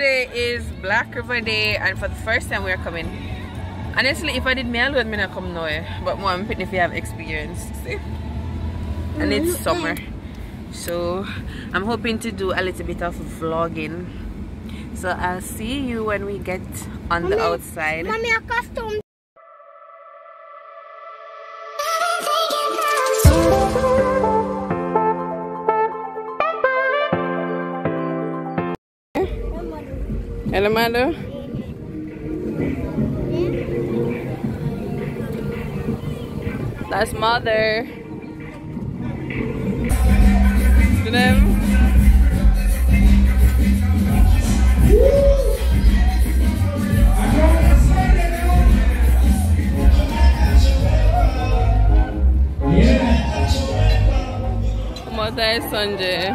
today is Black River Day, and for the first time we are coming. Honestly, if I did me alone, I would not come nowhere. But more I'm if you have experience. See? And it's summer. So I'm hoping to do a little bit of vlogging. So I'll see you when we get on the outside. Mommy, a costume. Elamado. That's mother. To them. Mother is Sanjay.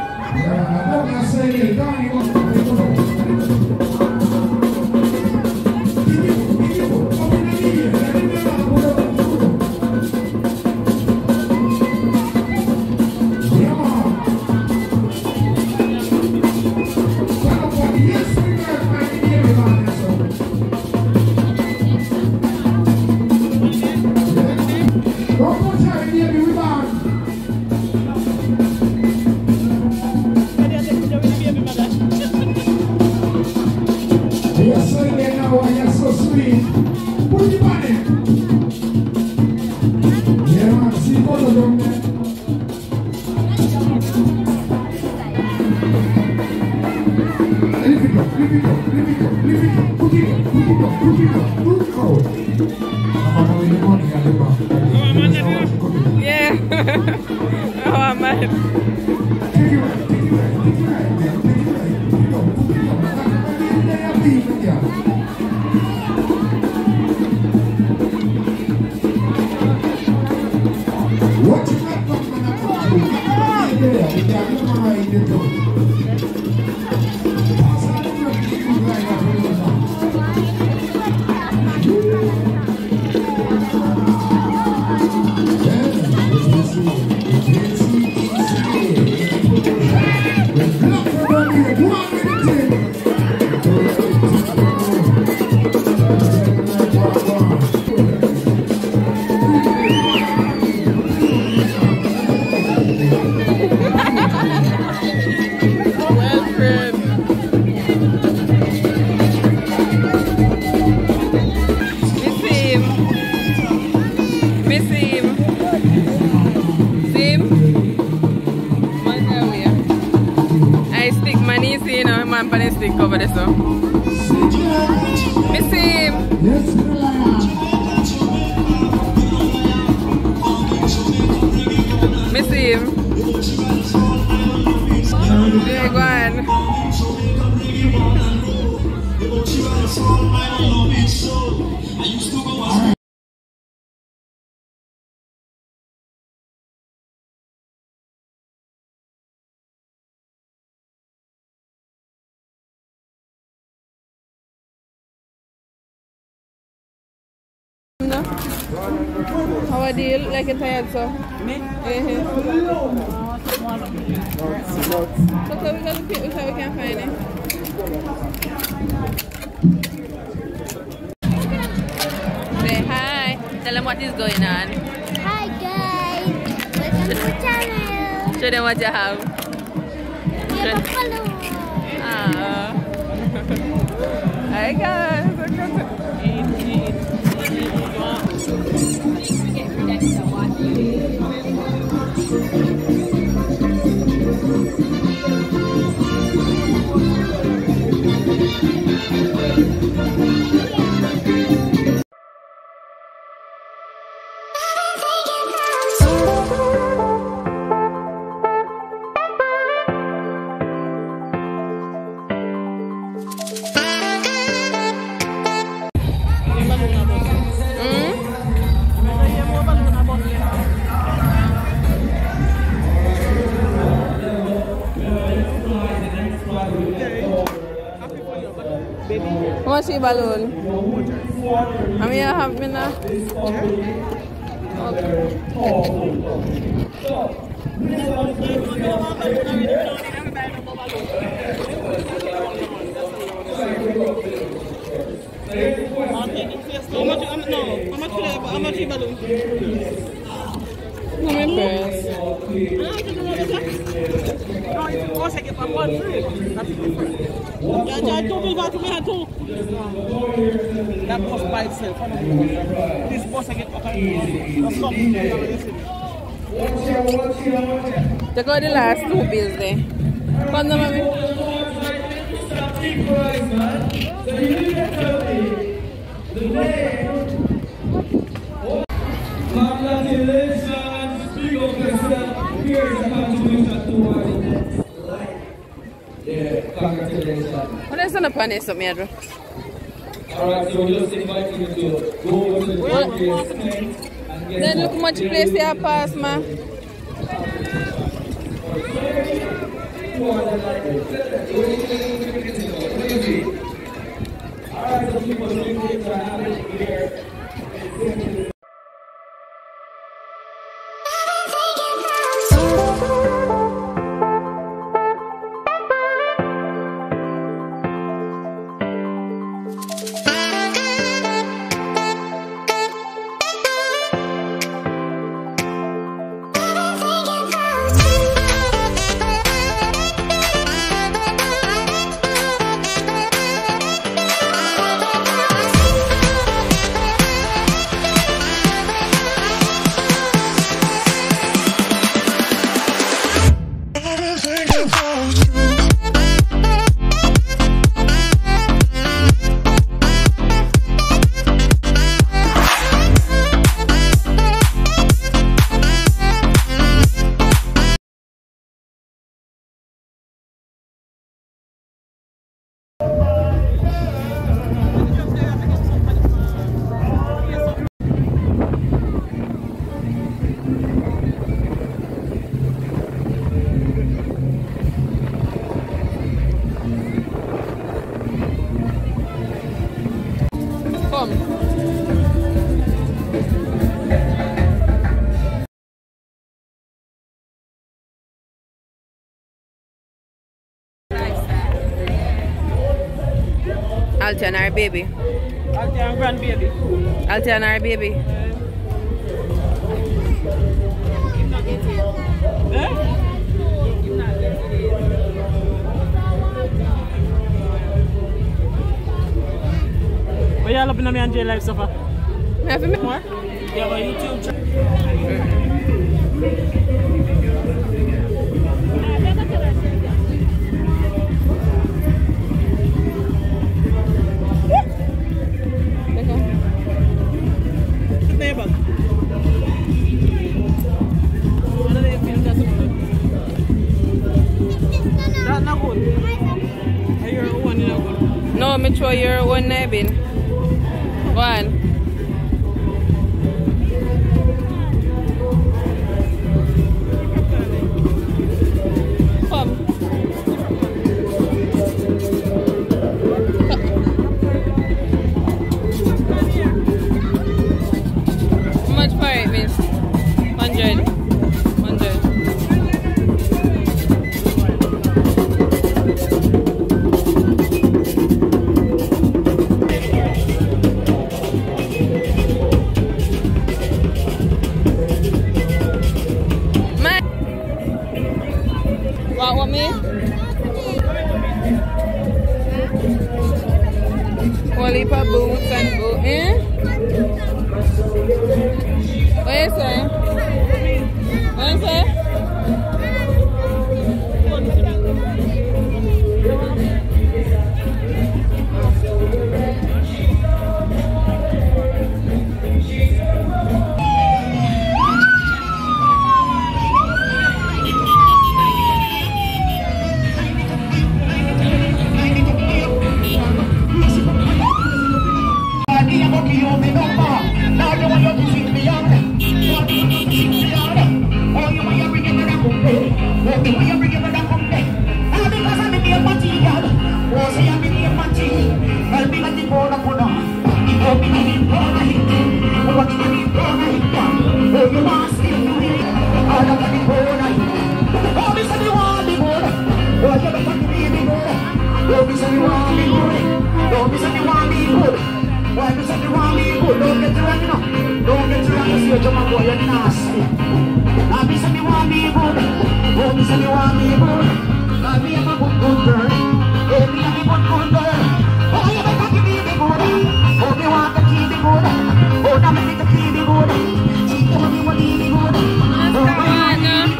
Over this one. Miss him! Miss him! There you go on. How do you like it tired, so? Me? So we gotta pick which we can find it. Say hi. Tell them what is going on. Hi guys. Welcome to the channel. Show them what you have. We have a follow. Hi guys. Balloon. I mean, I have been a... Okay. I'm embarrassed. No, you can take it by one drink. That's different. Yeah, don't be about to be at all. That was by itself. This boss I get up and they got the last two bills there. Come on, mommy. Alright, so just inviting you to go over to the and get then look how much place they are past, man. Alright, so people think are having here. Altia and our baby. Altia and grandbaby. Altia and our baby. What y'all up in me and Jay live so far? Nothing more? Yeah, but YouTube channel. No, make sure you're one nabbing. One. Come. How much for it, miss? 100. Don't be so you want me good. Why me say you want me good? Don't get wrong, you know. Don't get wrong, you see your German boy, you're nasty. Now me say you want me good. Oh, me say you want me good. Now me have a good girl. Hey, me have a good girl. Oh, you better give me the good. Oh, me want to keep the good. Oh, now me need to keep the good. She told me what need the good. Oh, I want to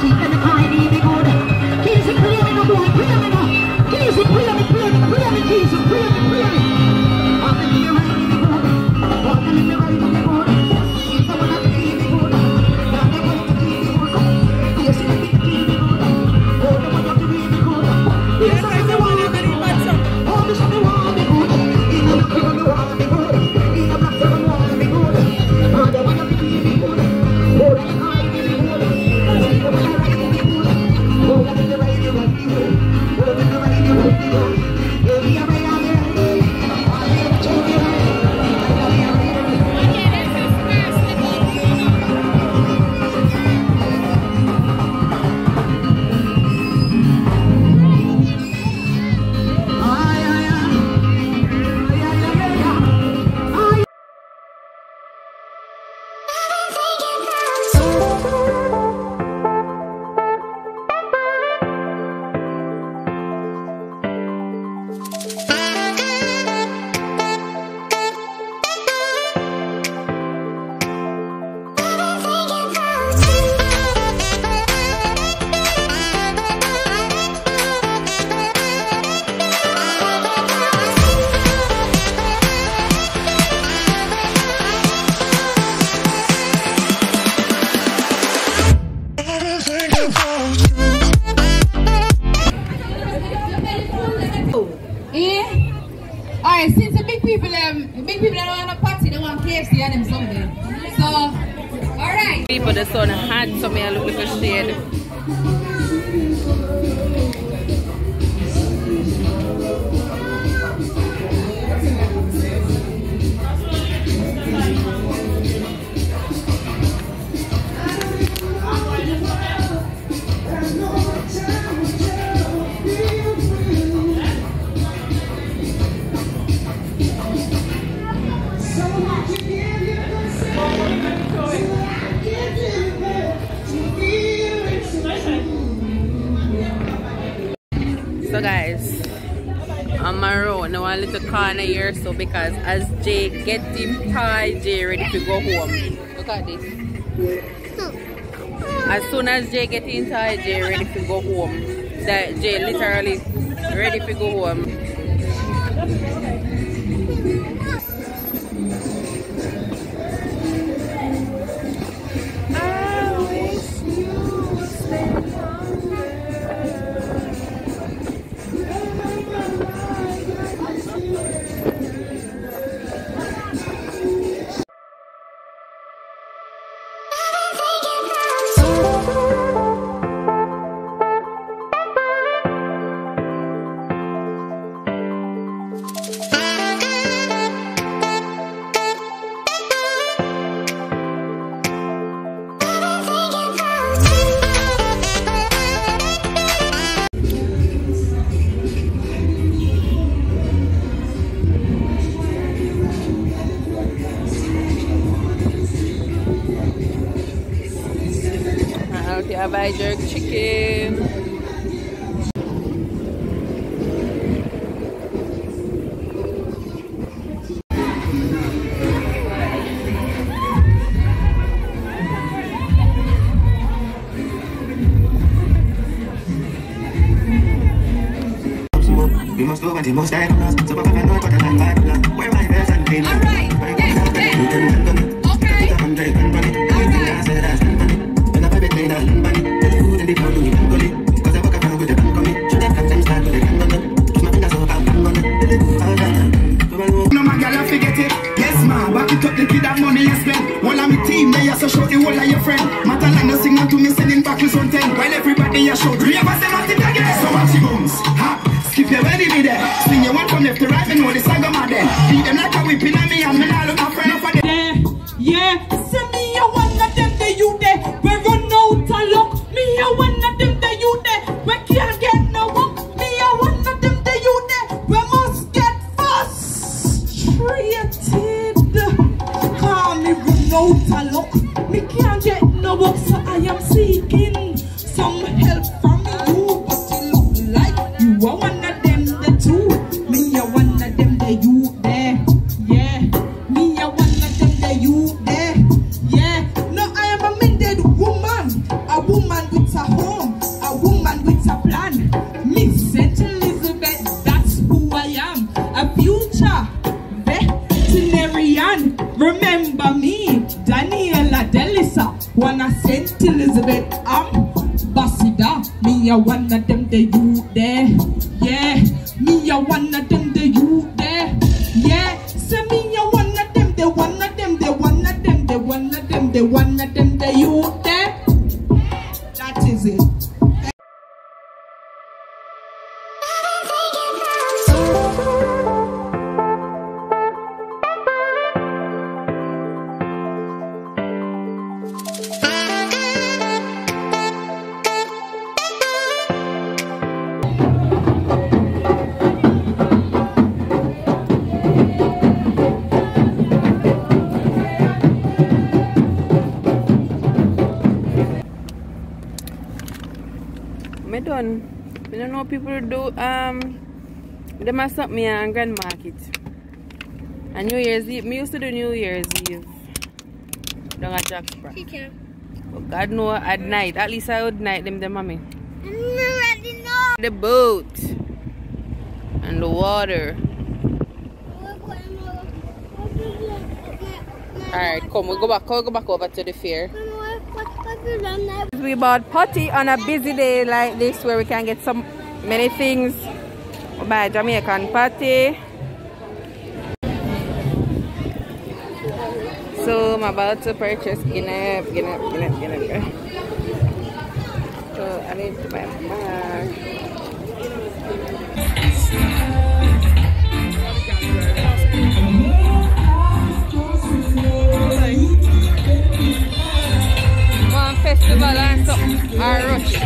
keep the good. She told me what need the good. Kiss it, play me, no boy, play me, no. Kiss it, play me, play me, play me, kiss it, play me, play me. So guys, I'm on road now, a little corner here, so because as Jay get him tired, Jay ready to go home. Look at this. As soon as Jay get him tired, Jay ready to go home. That Jay literally ready to go home. By jerk chicken. We must go and most I don't know. Where my best and pain. All right. Me a one of them, the youth there. Yeah, me a one of them, the youth there. Yeah, say me a one of them, the one of them, the one of them, the one of them, the one of them, the youth there. That is it. Done. You don't know people do they mess up me and Grand Market and New Year's Eve. Me used to do New Year's Eve down at Jack's Park. But God know at night, at least I would night them the mommy. I already know. The boat and the water. Alright, come we'll go back over to the fair. We bought potty on a busy day like this where we can get so many things. We buy Jamaican potty. So I'm about to purchase in a. So I need to buy a bag. One festival and something, I rush.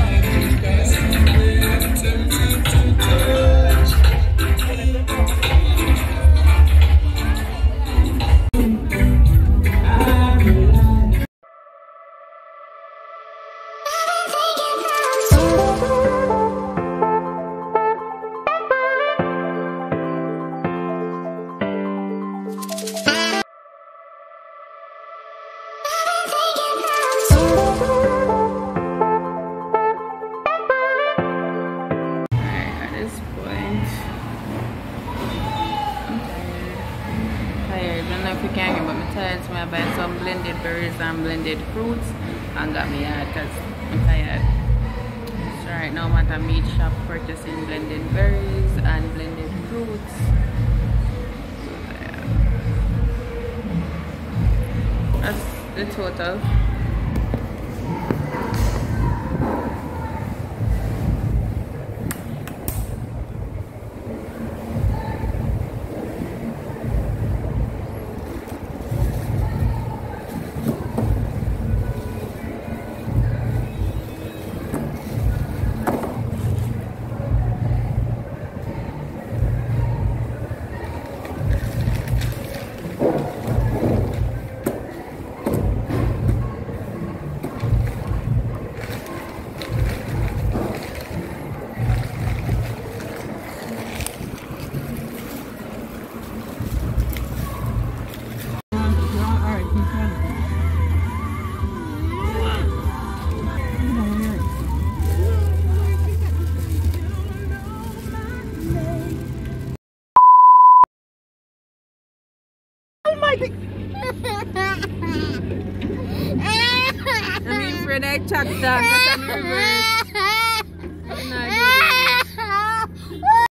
Fruits and got me out because I'm tired. So right now I'm at a meat shop purchasing blended berries and blended fruits. So that's the total. Chuck down,